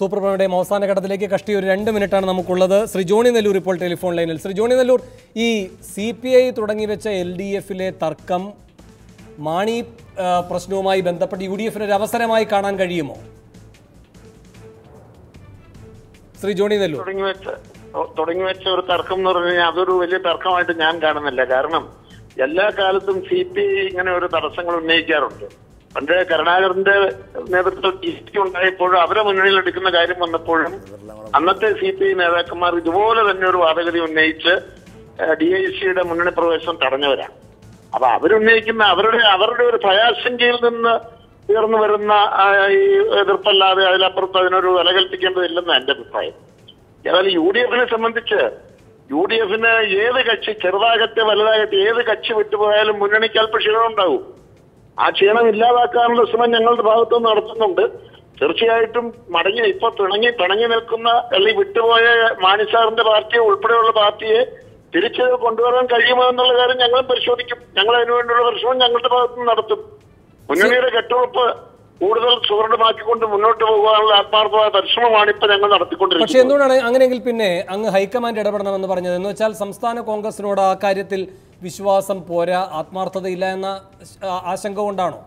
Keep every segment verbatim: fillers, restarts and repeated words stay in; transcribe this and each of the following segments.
സൂപ്രഭയുടെ അവസാന ഘട്ടത്തിലേക്ക് കഷ്ടി ഒരു രണ്ട് മിനിറ്റാണ് നമുക്കുള്ളത്. ശ്രീ ജോണി നെല്ലൂർ ഇപ്പോൾ ടെലിഫോൺ ലൈനിൽ. ശ്രീ ജോണി നെല്ലൂർ, ഈ സി പി ഐ തുടങ്ങി വെച്ച എൽ ഡി എഫിലെ തർക്കം മാണി പ്രശ്നവുമായി ബന്ധപ്പെട്ട് യു ഡി എഫിന് ഒരു അവസരമായി കാണാൻ കഴിയുമോ? ശ്രീ ജോണി നെല്ലൂർ, തുടങ്ങി വെച്ച തുടങ്ങി വെച്ച ഒരു തർക്കം എന്ന് പറഞ്ഞു കഴിഞ്ഞാൽ അതൊരു വലിയ തർക്കമായിട്ട് ഞാൻ കാണുന്നില്ല. കാരണം എല്ലാ കാലത്തും സി പി ഐ ഇങ്ങനെ ഒരു തടസ്സങ്ങൾ ഉന്നയിക്കാറുണ്ട്. പണ്ട് കരുണാകരന്റെ നേതൃത്വം ഉണ്ടായപ്പോഴും അവരെ മുന്നണിയിലെടുക്കുന്ന കാര്യം വന്നപ്പോഴും അന്നത്തെ സി പി ഐ നേതാക്കന്മാർ ഇതുപോലെ തന്നെ ഒരു വാദഗതി ഉന്നയിച്ച് ഡി ഐ സിയുടെ മുന്നണി പ്രവേശനം തടഞ്ഞവരാണ്. അപ്പൊ അവരുന്നയിക്കുന്ന അവരുടെ അവരുടെ ഒരു ഭയാശങ്കയിൽ നിന്ന് ഉയർന്നു വരുന്ന ഈ എതിർപ്പല്ലാതെ അതിലപ്പുറത്ത് അതിനൊരു വില കൽപ്പിക്കേണ്ടതില്ലെന്ന് എന്റെ അഭിപ്രായം. ഏതായാലും യു ഡി എഫിനെ സംബന്ധിച്ച് യു ഡി എഫിന് ഏത് കക്ഷി ചെറുതാകട്ടെ വലുതാകട്ടെ ഏത് കക്ഷി വിട്ടുപോയാലും മുന്നണിക്ക് അല്പ ക്ഷീണം ഉണ്ടാവും. ആ ക്ഷീണം ഇല്ലാതാക്കാനുള്ള ശ്രമം ഞങ്ങളുടെ ഭാഗത്തു നിന്ന് നടത്തുന്നുണ്ട്. തീർച്ചയായിട്ടും മടങ്ങി ഇപ്പൊ പിണങ്ങി പിണങ്ങി നിൽക്കുന്ന അല്ലെങ്കിൽ വിട്ടുപോയ മാണി സാറിന്റെ പാർട്ടിയെ ഉൾപ്പെടെയുള്ള പാർട്ടിയെ തിരിച്ച് കൊണ്ടുവരാൻ കഴിയുമോ എന്നുള്ള കാര്യം ഞങ്ങൾ പരിശോധിക്കും. ഞങ്ങൾ അതിനുവേണ്ടിയുള്ള പരിശ്രമം ഞങ്ങളുടെ ഭാഗത്തു നിന്ന് നടത്തും. മുന്നണിയുടെ കെട്ടുറപ്പ് കൂടുതൽ സുവർണമാക്കിക്കൊണ്ട് മുന്നോട്ട് പോകാനുള്ള ആത്മാർത്ഥമായ പരിശ്രമമാണ് ഇപ്പൊ ഞങ്ങൾ നടത്തിക്കൊണ്ടിരിക്കുന്നത്. പക്ഷേ എന്തുകൊണ്ടാണ് അങ്ങനെയെങ്കിൽ പിന്നെ അങ്ങ് ഹൈക്കമാൻഡ് ഇടപെടണമെന്ന് പറഞ്ഞത്? എന്ന് വെച്ചാൽ സംസ്ഥാന കോൺഗ്രസിനോട് ആ കാര്യത്തിൽ വിശ്വാസം പോരാ, ആത്മാർത്ഥതയില്ല എന്ന ആശങ്ക കൊണ്ടാണോ?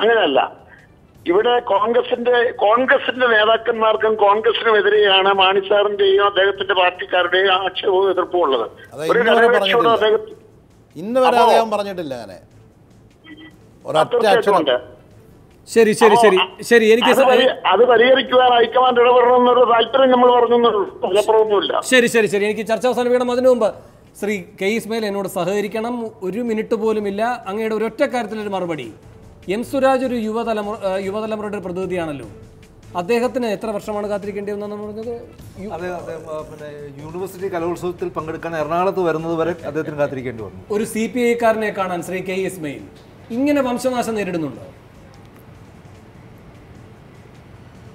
അങ്ങനെയല്ല, ഇവിടെ കോൺഗ്രസിന്റെ കോൺഗ്രസിന്റെ നേതാക്കന്മാർക്കും കോൺഗ്രസിനുമെതിരെയാണ് മാണി സാറിന്റെയും അദ്ദേഹത്തിന്റെ പാർട്ടിക്കാരുടെയും ആക്ഷേപവും എതിർപ്പും ഉള്ളത്. ഇന്ന് വരെ അദ്ദേഹം പറഞ്ഞിട്ടില്ല അങ്ങനെ. ശരി ശരി ശരി ശരി എനിക്ക് അത് പരിഹരിക്കുവാൻ ഹൈക്കമാൻഡ് ഇടപെടണമെന്നൊരു താല്പര്യം നമ്മൾ പറഞ്ഞൊന്നുമില്ല. ശരി ശരി ശരി എനിക്ക് ചർച്ച അവസാനം വേണം. അതിനു മുമ്പ് ശ്രീ കെ ഇസ്മയിൽ എന്നോട് സഹകരിക്കണം. ഒരു മിനിറ്റ് പോലുമില്ല. അങ്ങയുടെ ഒരൊറ്റ കാര്യത്തിലൊരു മറുപടി. എം സുരാജ് ഒരു യുവതലമുറ യുവതലമുറയുടെ ഒരു പ്രതിനിധിയാണല്ലോ. അദ്ദേഹത്തിന് എത്ര വർഷമാണ് കാത്തിരിക്കേണ്ടി വന്നതെന്ന് പറഞ്ഞത്? അതെ, പിന്നെ യൂണിവേഴ്സിറ്റി കലോത്സവത്തിൽ പങ്കെടുക്കാൻ എറണാകുളത്ത് വരുന്നത് വരെ അദ്ദേഹത്തിന് കാത്തിരിക്കേണ്ടി വന്നു. ഒരു സി പി ഐക്കാരനെ കാണാൻ ശ്രീ കെ ഇസ്മയിൽ ഇങ്ങനെ വംശനാശം നേരിടുന്നുണ്ടോ?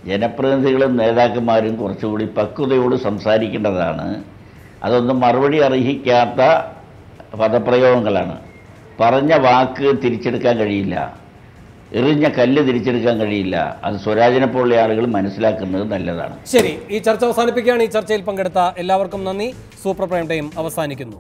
ജനപ്രതിനിധികളും നേതാക്കന്മാരും കുറച്ചുകൂടി പക്വതയോട് സംസാരിക്കേണ്ടതാണ്. അതൊന്നും മറുപടി അർഹിക്കാത്ത പദപ്രയോഗങ്ങളാണ്. പറഞ്ഞ വാക്ക് തിരിച്ചെടുക്കാൻ കഴിയില്ല, എറിഞ്ഞ കല്ല് തിരിച്ചെടുക്കാൻ കഴിയില്ല. അത് സ്വരാജിനെ പോലുള്ള ആളുകൾ മനസ്സിലാക്കുന്നത് നല്ലതാണ്. ശരി, ഈ ചർച്ച അവസാനിപ്പിക്കുകയാണ്. ഈ ചർച്ചയിൽ പങ്കെടുത്ത എല്ലാവർക്കും നന്ദി. സൂപ്പർ പ്രൈം ടൈം അവസാനിക്കുന്നു.